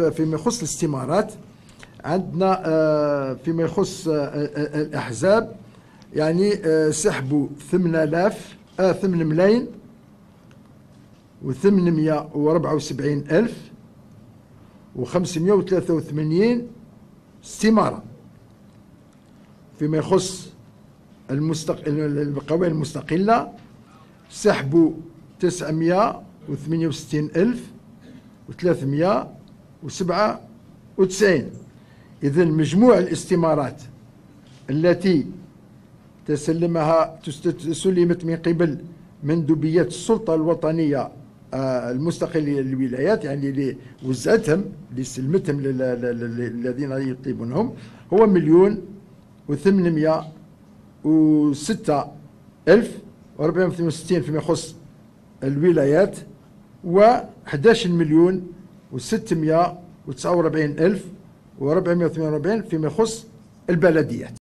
فيما يخص الاستمارات عندنا فيما يخص الأحزاب يعني سحبوا 8 ملايين و874 ألف و 583 استمارة. فيما يخص القوائم المستقلة سحبوا 968 ألف و 397. إذن مجموع الاستمارات التي سلمت من قبل مندوبية السلطة الوطنية المستقلة للولايات يعني اللي وزعتهم اللي سلمتهم للذين يطلبونهم هو 1,806,468 فيما يخص الولايات و 11,649,448 فيما يخص البلديات.